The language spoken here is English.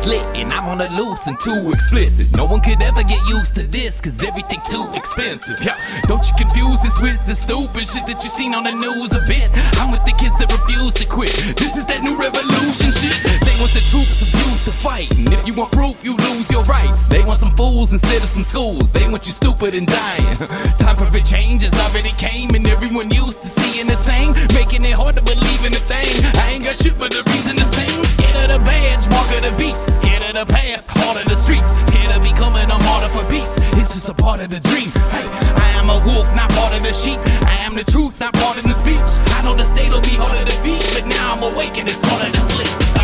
is lit and I'm on the loose and too explicit. No one could ever get used to this, cause everything too expensive. Yeah, don't you confuse this with the stupid shit that you seen on the news a bit. I'm with the kids that refuse to quit. This is that new revolution shit. They want the troops abused to fight, and if you want proof, you lose your rights. They want some fools instead of some schools. They want you stupid and dying. Time for big changes already came, and everyone used to seeing the same, making it hard to believe in a thing. I ain't got shit but a reason to sing. Scared of the badge, mark of the beast. Scared of the past, heart of the streets. Scared of becoming a martyr for peace. It's just a part of the dream. Hey, I am a wolf, not part of the sheep. I am the truth, not part of the speech. I know the state'll be harder to beat, but now I'm awake and it's harder to sleep.